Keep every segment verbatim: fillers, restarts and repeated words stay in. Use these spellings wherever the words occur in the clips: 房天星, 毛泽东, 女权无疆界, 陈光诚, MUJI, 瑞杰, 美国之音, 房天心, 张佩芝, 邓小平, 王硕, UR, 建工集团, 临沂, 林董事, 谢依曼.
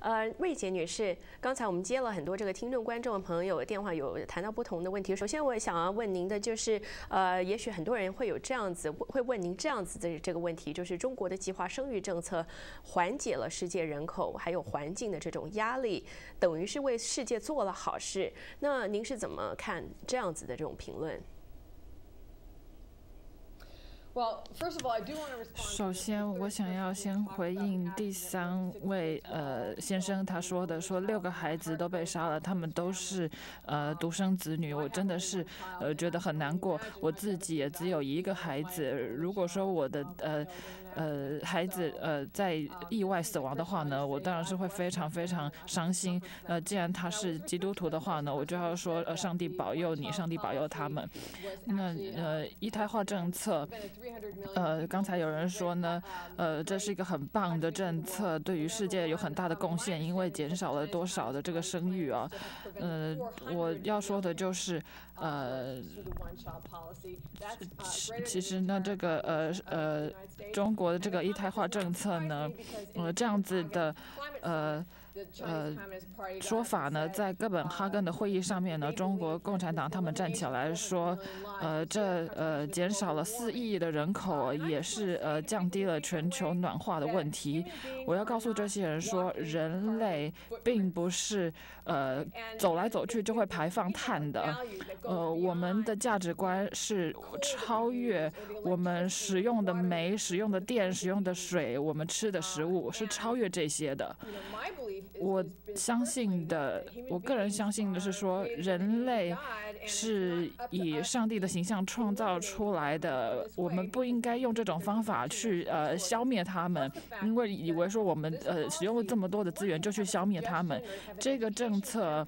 呃，瑞姐女士，刚才我们接了很多这个听众、观众朋友的电话，有谈到不同的问题。首先，我想要问您的就是，呃，也许很多人会有这样子，会问您这样子的这个问题，就是中国的计划生育政策缓解了世界人口还有环境的这种压力，等于是为世界做了好事。那您是怎么看这样子的这种评论？ 首先，我想要先回应第三位呃先生他说的，说六个孩子都被杀了，他们都是呃独生子女，我真的是呃觉得很难过。我自己也只有一个孩子，如果说我的呃呃孩子呃在意外死亡的话呢，我当然是会非常非常伤心。呃，既然他是基督徒的话呢，我就要说呃上帝保佑你，上帝保佑他们。那呃一胎化政策。 呃，刚才有人说呢，呃，这是一个很棒的政策，对于世界有很大的贡献，因为减少了多少的这个生育啊。呃，我要说的就是，呃，其实呢，这个呃呃，中国的这个一胎化政策呢，呃，这样子的，呃。 呃，说法呢，在哥本哈根的会议上面呢，中国共产党他们站起来说，呃，这呃减少了四亿的人口，也是呃降低了全球暖化的问题。我要告诉这些人说，人类并不是呃走来走去就会排放碳的，呃，我们的价值观是超越我们使用的煤、使用的电、使用的水、我们吃的食物，是超越这些的。 我相信的，我个人相信的是说，人类是以上帝的形象创造出来的，我们不应该用这种方法去呃消灭他们，因为以为说我们呃使用了这么多的资源就去消灭他们，这个政策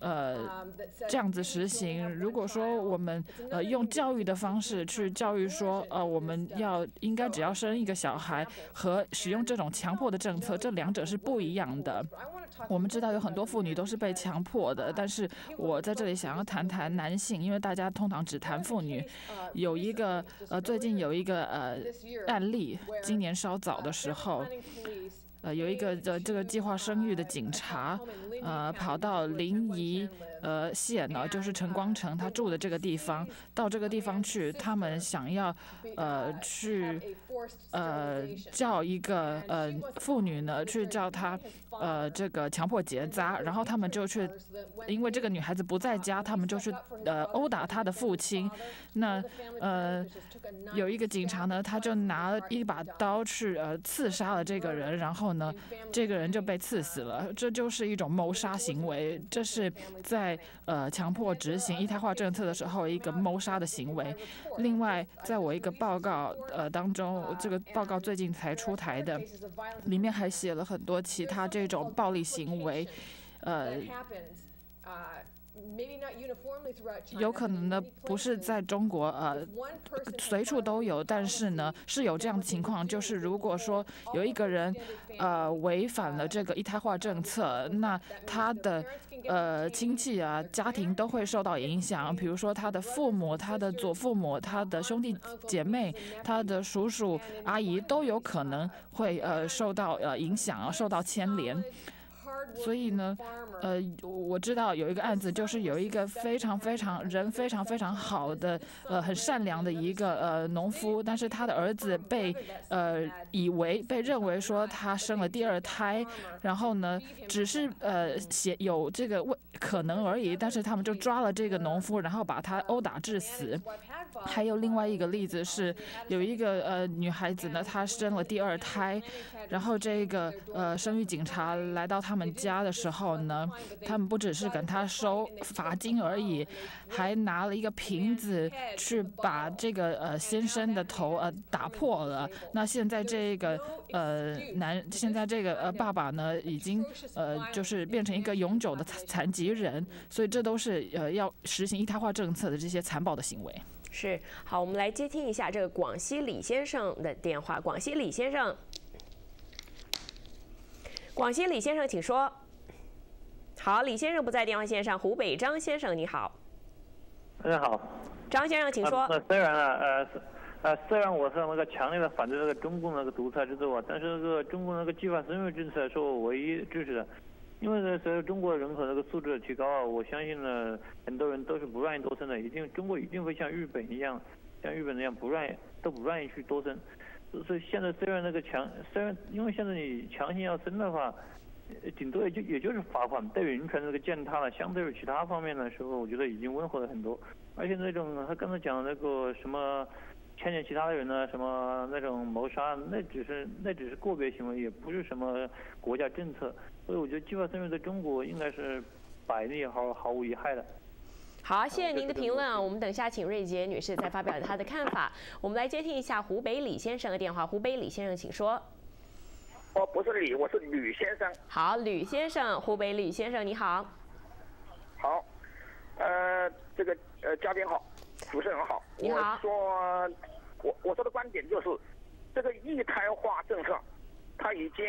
呃这样子实行，如果说我们呃用教育的方式去教育说，呃我们要应该只要生一个小孩和使用这种强迫的政策，这两者是不一样的。 的，我们知道有很多妇女都是被强迫的，但是我在这里想要谈谈男性，因为大家通常只谈妇女。有一个呃，最近有一个呃案例，今年稍早的时候。 呃，有一个呃，这个计划生育的警察，呃，跑到临沂呃县呢，就是陈光诚他住的这个地方，到这个地方去，他们想要呃去呃叫一个呃妇女呢去叫她呃这个强迫结扎，然后他们就去，因为这个女孩子不在家，他们就去呃殴打她的父亲。那呃有一个警察呢，他就拿一把刀去呃刺杀了这个人，然后。 呢，这个人就被刺死了，这就是一种谋杀行为，这是在呃强迫执行一胎化政策的时候一个谋杀的行为。另外，在我一个报告呃当中，这个报告最近才出台的，里面还写了很多其他这种暴力行为，呃。 有可能呢，不是在中国呃随处都有，但是呢是有这样的情况，就是如果说有一个人呃违反了这个一胎化政策，那他的呃亲戚啊家庭都会受到影响，比如说他的父母、他的祖父母、他的兄弟姐妹、他的叔叔阿姨都有可能会呃受到呃影响，受到牵连。 所以呢，呃，我知道有一个案子，就是有一个非常非常人非常非常好的，呃，很善良的一个呃农夫，但是他的儿子被呃以为被认为说他生了第二胎，然后呢，只是呃写有这个可能而已，但是他们就抓了这个农夫，然后把他殴打致死。还有另外一个例子是，有一个呃女孩子呢，她生了第二胎，然后这个呃生育警察来到他们。 家的时候呢，他们不只是跟他收罚金而已，还拿了一个瓶子去把这个呃先生的头呃打破了。那现在这个呃男，现在这个呃爸爸呢，已经呃就是变成一个永久的残疾人，所以这都是呃要实行一胎化政策的这些残暴的行为。是，好，我们来接听一下这个广西李先生的电话。广西李先生。 广西李先生，请说。好，李先生不在电话线上。湖北张先生，你好。大家好。张先生，请说。啊、虽然啊，呃，呃，虽然我是那个强烈的反对那个中共那个独裁制度啊，但是那个中共那个计划生育政策是我唯一支持的，因为呢，随着中国人口那个素质的提高啊，我相信呢，很多人都是不愿意多生的，一定中国一定会像日本一样，像日本那样不愿意都不愿意去多生，所以现在虽然那个强，虽然因为现在你强行要生的话，顶多也就也就是罚款，对人权这个践踏了，相对于其他方面的时候，我觉得已经温和了很多，而且那种他刚才讲那个什么。牵扯其他的人呢，什么那种谋杀，那只是那只是个别行为，也不是什么国家政策。所以我觉得计划生育在中国应该是百利而毫无一害的。好，谢谢您的评论啊！我们等下请瑞杰女士再发表她的看法。我们来接听一下湖北李先生的电话。湖北李先生，请说。哦，不是李，我是吕先生。好，吕先生，湖北吕先生，你好。好，呃，这个呃，嘉宾好，主持人好，你好。我说。我我说的观点就是，这个一胎化政策，它已经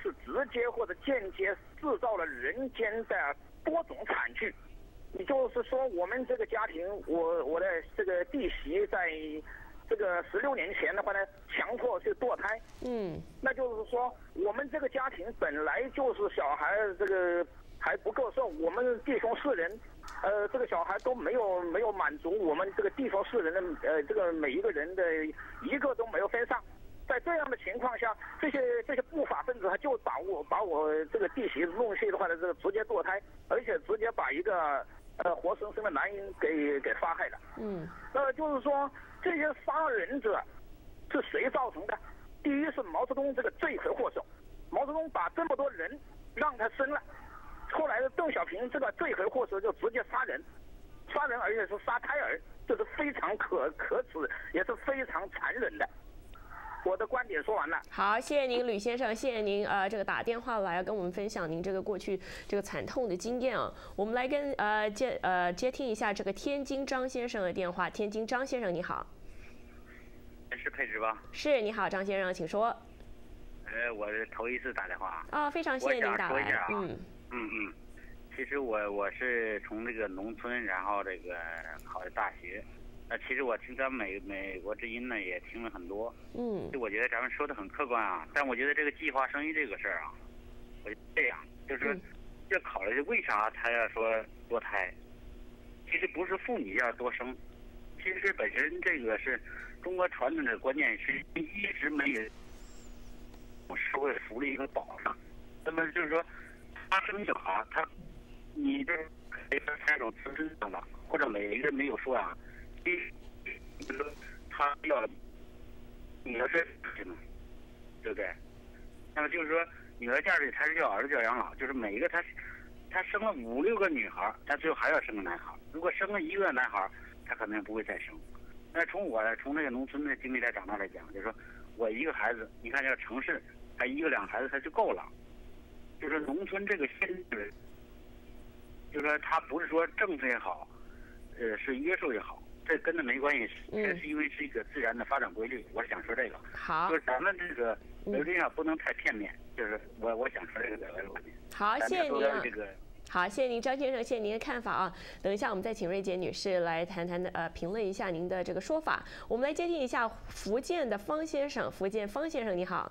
是直接或者间接制造了人间的多种惨剧。也就是说，我们这个家庭，我我的这个弟媳在这个十六年前的话呢，强迫去堕胎。嗯，那就是说，我们这个家庭本来就是小孩这个还不够受，我们弟兄四人。呃，这个小孩都没有没有满足我们这个地方市人的呃，这个每一个人的一个都没有分上，在这样的情况下，这些这些不法分子他就把我把我这个弟媳弄去的话呢，这个直接堕胎，而且直接把一个呃活生生的男人给给杀害了。嗯，那就是说这些杀人者是谁造成的？第一是毛泽东这个罪魁祸首，毛泽东把这么多人让他生了。后来的邓小平这个罪魁祸首就直接杀人，杀人而且是杀胎儿，这是非常可可耻，也是非常残忍的。我的观点说完了。好，谢谢您，吕先生，谢谢您呃，这个打电话来跟我们分享您这个过去这个惨痛的经验啊。我们来跟呃接呃接听一下这个天津张先生的电话。天津张先生，你好。是佩芝吧？是，你好，张先生，请说。呃，我头一次打电话。啊、哦，非常谢谢您打来。啊、嗯。嗯嗯，其实我我是从这个农村，然后这个考的大学。那其实我听咱美美国之音呢，也听了很多。嗯，就我觉得咱们说的很客观啊，但我觉得这个计划生育这个事儿啊，我觉得这样就是要考虑为啥他要说堕胎，其实不是妇女要多生，其实本身这个是中国传统的观念是一直没有社会福利一个保障，那么就是说。他生小孩，他，你这没分三种自身的了，或者每一个没有说啊，第一，就是他要，女儿是什么，对不对？那么就是说，女儿嫁出去，他是要儿子要养老，就是每一个他，他生了五六个女孩，他最后还要生个男孩。如果生了一个男孩，他可能不会再生。那从我从那个农村的经历来长大来讲，就是说我一个孩子，你看这城市，他一个两个孩子他就够了。就是农村这个限制，就是说他不是说政策也好，呃，是约束也好，这跟他没关系，这是因为是一个自然的发展规律。我是想说这个，好，就是咱们这个理论上不能太片面，就是我我想说这个表达观点。好，谢谢您、啊。这个好，谢谢您，张先生，谢谢您的看法啊。等一下，我们再请瑞杰女士来谈谈的呃，评论一下您的这个说法。我们来接听一下福建的方先生，福建方先生，你好。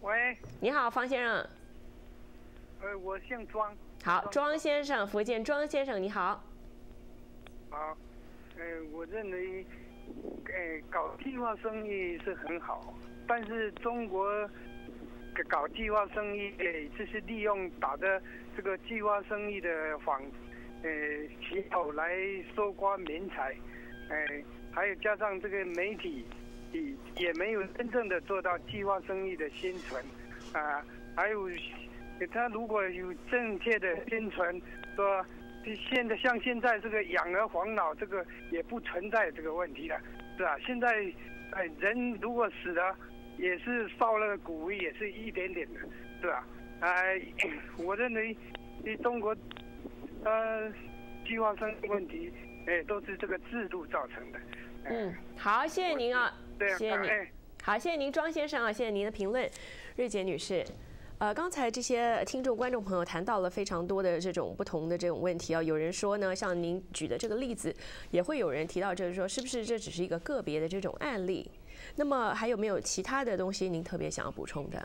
喂。你好，方先生。呃，我姓庄。好，庄先生，福建庄先生，你好。好，呃，我认为，呃，搞计划生育是很好，但是中国搞计划生育，呃，就是利用打着这个计划生育的幌，呃，旗号来搜刮民财，呃，还有加上这个媒体，也也没有真正的做到计划生育的宣传，啊、呃，还有。他如果有正确的宣传，说现在像现在这个养儿防老这个也不存在这个问题了，是吧？现在，哎，人如果死了，也是烧了骨灰，也是一点点的，是吧？哎，我认为，中国，呃，计划生育问题，哎，都是这个制度造成的。哎、嗯，好，谢谢您啊，对啊谢谢您。哎、好，谢谢您，庄先生啊，谢谢您的评论，瑞杰女士。呃，刚才这些听众、观众朋友谈到了非常多的这种不同的这种问题啊。有人说呢，像您举的这个例子，也会有人提到，就是说，是不是这只是一个个别的这种案例？那么还有没有其他的东西您特别想要补充的？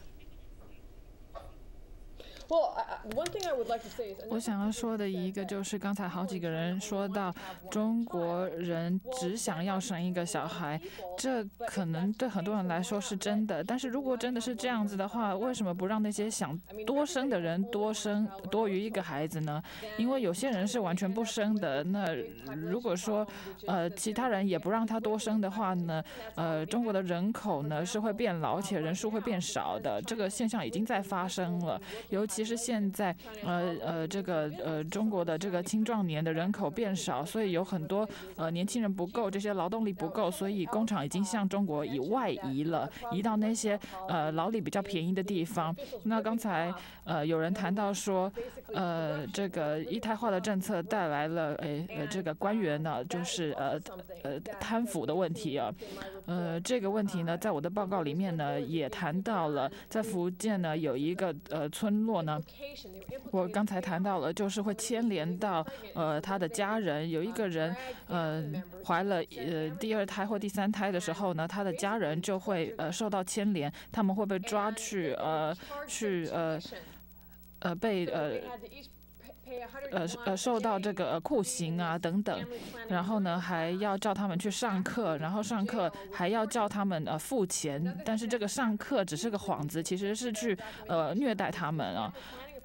我想要说的一个就是刚才好几个人说到中国人只想要生一个小孩，这可能对很多人来说是真的。但是如果真的是这样子的话，为什么不让那些想多生的人多生多于一个孩子呢？因为有些人是完全不生的。那如果说呃其他人也不让他多生的话呢，呃中国的人口呢是会变老，而且人数会变少的。这个现象已经在发生了，尤其。 其实现在，呃呃，这个呃，中国的这个青壮年的人口变少，所以有很多呃年轻人不够，这些劳动力不够，所以工厂已经向中国以外移了，移到那些呃劳力比较便宜的地方。那刚才呃有人谈到说，呃，这个一胎化的政策带来了，哎，呃，这个官员呢，就是呃呃贪腐的问题啊，呃，这个问题呢，在我的报告里面呢也谈到了，在福建呢有一个呃村落呢。 我刚才谈到了，就是会牵连到呃他的家人。有一个人呃怀了呃第二胎或第三胎的时候呢，他的家人就会呃受到牵连，他们会被抓去呃去呃呃被呃。 呃呃，受到这个酷刑啊等等，然后呢还要叫他们去上课，然后上课还要叫他们呃付钱，但是这个上课只是个幌子，其实是去呃虐待他们啊。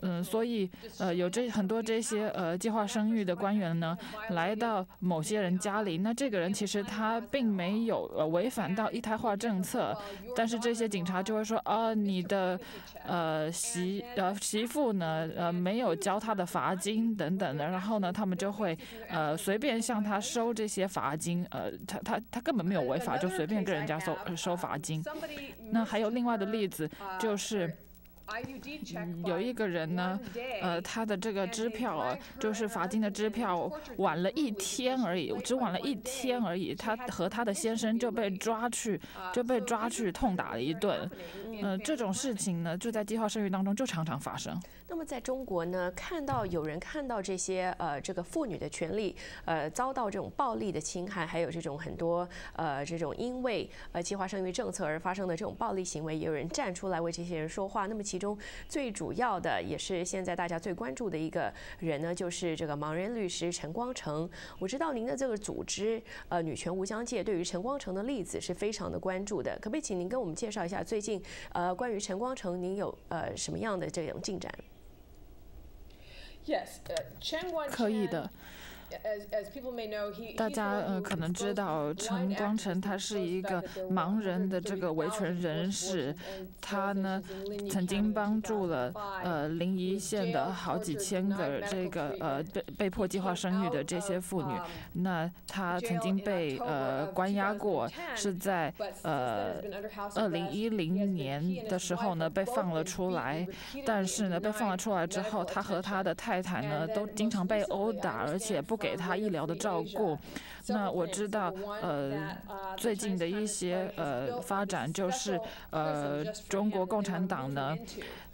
嗯，所以呃，有这很多这些呃计划生育的官员呢，来到某些人家里，那这个人其实他并没有呃违反到一胎化政策，但是这些警察就会说啊，你的呃媳呃媳妇呢呃没有交他的罚金等等的，然后呢他们就会呃随便向他收这些罚金，呃他他他根本没有违法，就随便跟人家收收罚金。那还有另外的例子就是。 有一个人呢，呃，他的这个支票啊，就是罚金的支票，晚了一天而已，只晚了一天而已。他和他的先生就被抓去，就被抓去痛打了一顿。呃，这种事情呢，就在计划生育当中就常常发生。那么在中国呢，看到有人看到这些呃，这个妇女的权利呃遭到这种暴力的侵害，还有这种很多呃这种因为呃计划生育政策而发生的这种暴力行为，也有人站出来为这些人说话。那么其 中最主要的，也是现在大家最关注的一个人呢，就是这个盲人律师陈光诚。我知道您的这个组织，呃，女权无疆界，对于陈光诚的例子是非常的关注的。可不可以请您跟我们介绍一下最近，呃，关于陈光诚，您有呃什么样的这种进展？ Yes, 可以的。 大家呃可能知道，陈光诚他是一个盲人的这个维权人士，他呢曾经帮助了呃临沂县的好几千个这个呃被被迫计划生育的这些妇女。那他曾经被呃关押过，是在呃二零一零年的时候呢被放了出来，但是呢被放了出来之后，他和他的太太呢都经常被殴打，而且不。 给他医疗的照顾。那我知道，呃，最近的一些呃发展就是，呃，中国共产党呢，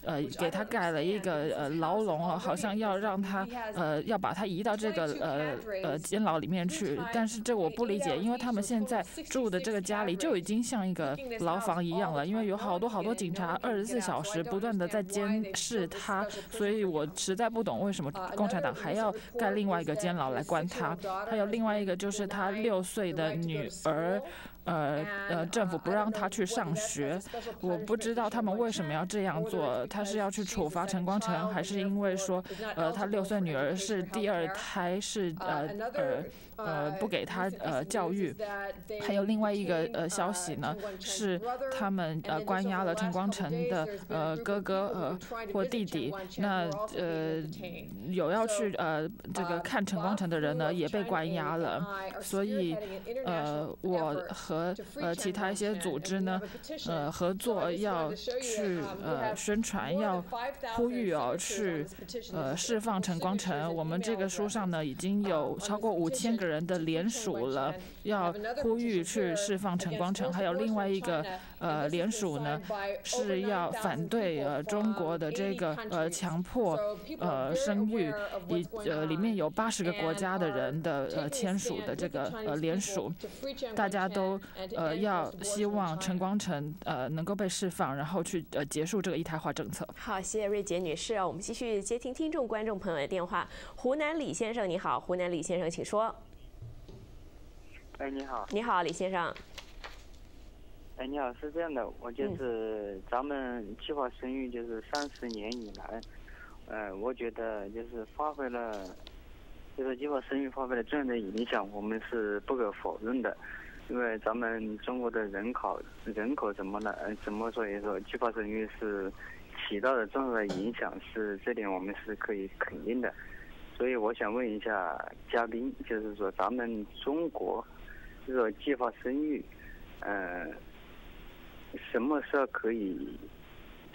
呃，给他盖了一个呃牢笼哦，好像要让他呃要把他移到这个呃呃监牢里面去。但是这我不理解，因为他们现在住的这个家里就已经像一个牢房一样了，因为有好多好多警察二十四小时不断的在监视他，所以我实在不懂为什么共产党还要盖另外一个监牢来 来关他，还有另外一个就是他六岁的女儿，呃呃，政府不让他去上学，我不知道他们为什么要这样做，他是要去处罚陈光诚，还是因为说，呃，他六岁女儿是第二胎，是呃呃呃不给他呃教育。还有另外一个呃消息呢，是他们呃关押了陈光诚的呃哥哥呃或弟弟，那呃有要去呃这个看陈光诚 的人呢也被关押了，所以呃，我和呃其他一些组织呢呃合作要去呃宣传。传要呼吁哦，去呃释放陈光诚。我们这个书上呢，已经有超过五千个人的联署了，要呼吁去释放陈光诚。还有另外一个呃联署呢，是要反对呃中国的这个呃强迫呃生育，以呃里面有八十个国家的人的呃签署的这个呃联署，大家都呃要希望陈光诚呃能够被释放，然后去呃结束这个一胎化政策。好，谢谢瑞杰女士啊，我们继续接听听众观众朋友的电话。湖南李先生，你好，湖南李先生，请说。哎，你好。你好，李先生。哎，你好，是这样的，我就是咱们计划生育就是三十年以来，呃，我觉得就是发挥了，就是计划生育发挥了这样的影响，我们是不可否认的。因为咱们中国的人口人口怎么呢？怎么说也说，计划生育是起到了重要的影响，是这点我们是可以肯定的。所以我想问一下嘉宾，就是说咱们中国这个计划生育，呃，什么时候可以，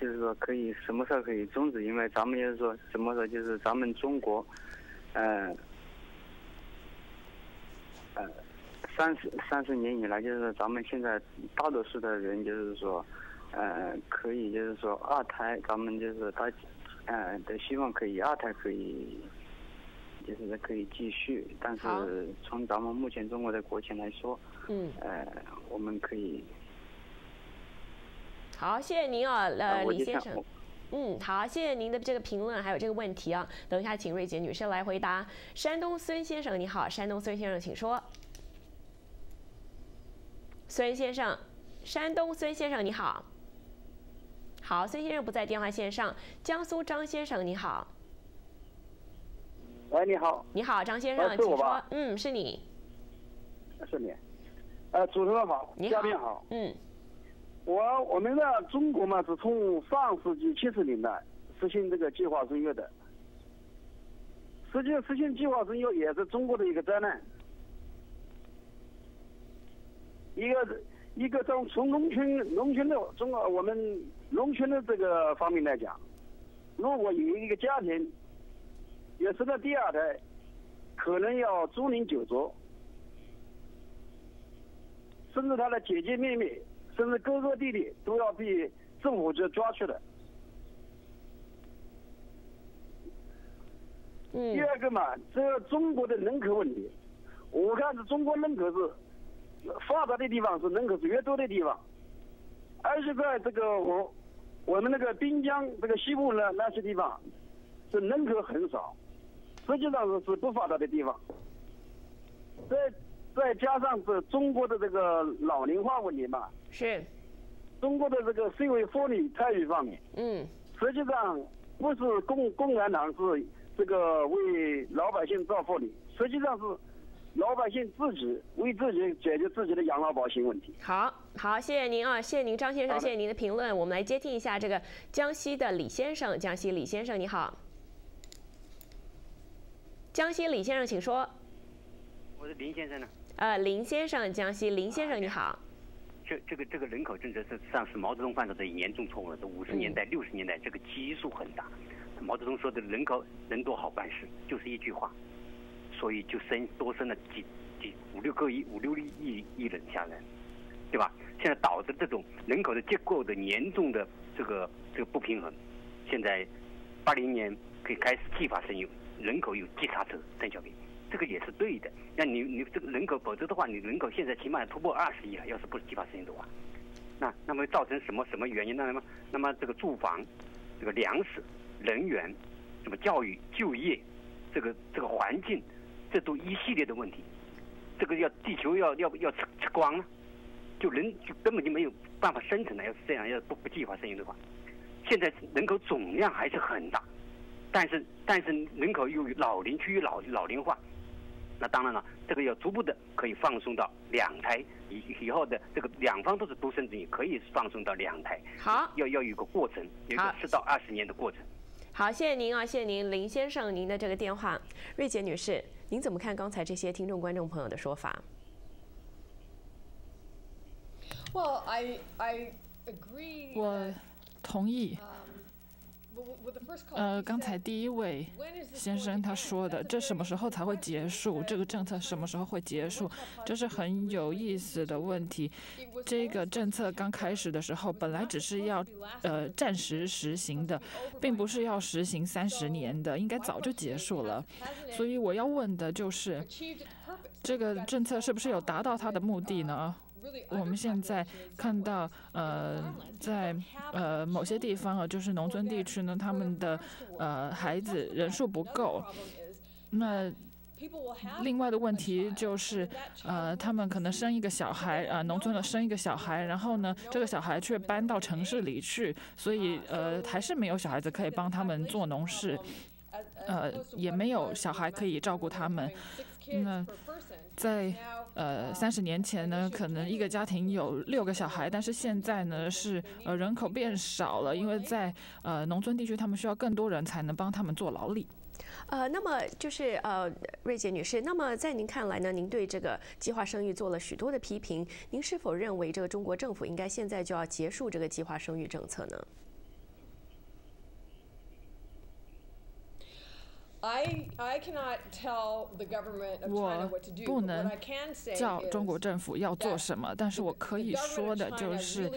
就是说可以什么时候可以终止？因为咱们就是说怎么说，就是咱们中国，呃，呃。三十三十年以来，就是咱们现在大多数的人，就是说，呃，可以就是说二胎，咱们就是他，呃，都希望可以二胎可以，就是可以继续。但是从咱们目前中国的国情来说，嗯，呃，我们可以。好，谢谢您啊，呃，李先生。嗯，好，谢谢您的这个评论还有这个问题啊。等一下，请瑞杰女士来回答。山东孙先生，你好，山东孙先生，请说。孙先生，山东孙先生你好。好，孙先生不在电话线上。江苏张先生你好。喂，你好。你好，张先生，呃、请说。嗯，是你。是你。呃，主持人好，嘉宾好。嗯。我我们的中国嘛，是从上世纪七十年代实行这个计划生育的，实际实行计划生育也是中国的一个灾难。一个一个从从农村农村的中国我们农村的这个方面来讲，如果有一个家庭也是个第二胎，可能要株连九族，甚至他的姐姐妹妹，甚至哥哥弟弟都要被政府就抓去了。嗯。第二个嘛，这个中国的人口问题，我看是中国人口是。发达的地方是人口是越多的地方，而且在这个我我们那个滨江这个西部呢那些地方，是人口很少，实际上是是不发达的地方。再再加上是中国的这个老龄化问题嘛，是，中国的这个社会福利待遇方面，嗯，实际上不是共共产党是这个为老百姓造福利，实际上是。老百姓自己为自己解决自己的养老保险问题。好，好，谢谢您啊，谢谢您，张先生，谢谢您的评论。我们来接听一下这个江西的李先生，江西李先生你好。江西李先生，请说。我是林先生呢。呃，林先生，江西林先生你好。这这个这个人口政策实际上是毛泽东犯的最严重错误了。这五十年代、六十年代这个基数很大。毛泽东说的人口人多好办事，就是一句话。所以就生多生了几几五六个亿五六亿亿人下来，对吧？现在导致这种人口的结构的严重的这个这个不平衡。现在八零年可以开始计划生育，人口有急刹车，邓小平这个也是对的。那你你这个人口，否则的话，你人口现在起码突破二十亿了，要是不计划生育的话，那那么造成什么什么原因呢？那么那么这个住房、这个粮食、人员、什么教育、就业，这个这个环境。这都一系列的问题，这个要地球要要要吃吃光了，就人就根本就没有办法生存了。要是这样，要不不计划生育的话，现在人口总量还是很大，但是但是人口又老龄趋于老老龄化，那当然了，这个要逐步的可以放松到两胎以以后的这个两方都是独生子女，可以放松到两胎。好，要要有一个过程，有一个十到二十年的过程。好，谢谢您啊，谢谢您，林先生，您的这个电话，瑞杰女士。您怎么看刚才这些听众观众朋友的说法？ Well, I, I agree that, 我同意，呃，刚才第一位先生他说的，这什么时候才会结束？这个政策什么时候会结束？这是很有意思的问题。这个政策刚开始的时候，本来只是要呃暂时实行的，并不是要实行三十年的，应该早就结束了。所以我要问的就是，这个政策是不是有达到它的目的呢？ 我们现在看到，呃，在呃某些地方啊，就是农村地区呢，他们的呃孩子人数不够。那另外的问题就是，呃，他们可能生一个小孩，啊、呃，农村的生一个小孩，然后呢，这个小孩却搬到城市里去，所以呃，还是没有小孩子可以帮他们做农事。 呃，也没有小孩可以照顾他们。那在呃三十年前呢，可能一个家庭有六个小孩，但是现在呢是呃人口变少了，因为在呃农村地区，他们需要更多人才能帮他们做劳力。 呃，那么就是呃，瑞杰女士，那么在您看来呢，您对这个计划生育做了许多的批评，您是否认为这个中国政府应该现在就要结束这个计划生育政策呢？ 我不能叫中国政府要做什么，但是我可以说的就是，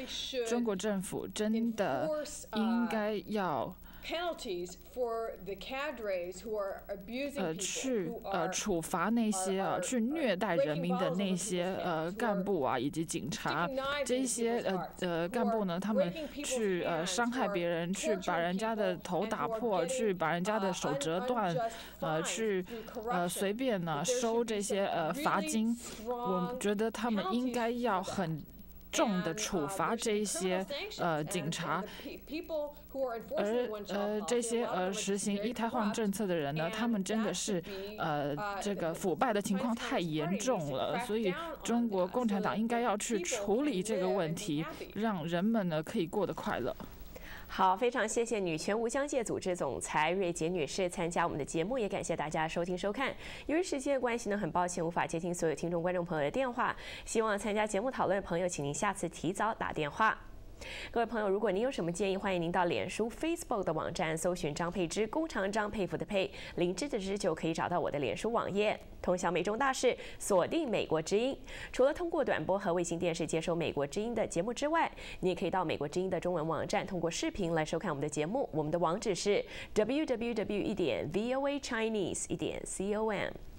中国政府真的应该要。 呃，去呃处罚那些呃去虐待人民的那些呃干部啊，以及警察，这些呃呃干部呢，他们去呃伤害别人，去把人家的头打破，去把人家的手折断，呃，去呃随便呢、啊、收这些呃罚金，我觉得他们应该要很。 重的处罚这些呃警察，而呃这些呃实行一胎化政策的人呢，他们真的是呃这个腐败的情况太严重了，所以中国共产党应该要去处理这个问题，让人们呢可以过得快乐。 好，非常谢谢女权无疆界组织总裁瑞杰女士参加我们的节目，也感谢大家收听收看。由于时间的关系呢，很抱歉无法接听所有听众观众朋友的电话。希望参加节目讨论的朋友，请您下次提早打电话。各位朋友，如果您有什么建议，欢迎您到脸书 Facebook 的网站搜寻“张佩芝”，弓长张佩服的佩，林芝的芝，就可以找到我的脸书网页。 通晓美中大事，锁定美国之音。除了通过短波和卫星电视接收美国之音的节目之外，你也可以到美国之音的中文网站，通过视频来收看我们的节目。我们的网址是 w w w 点 voa chinese 点 com。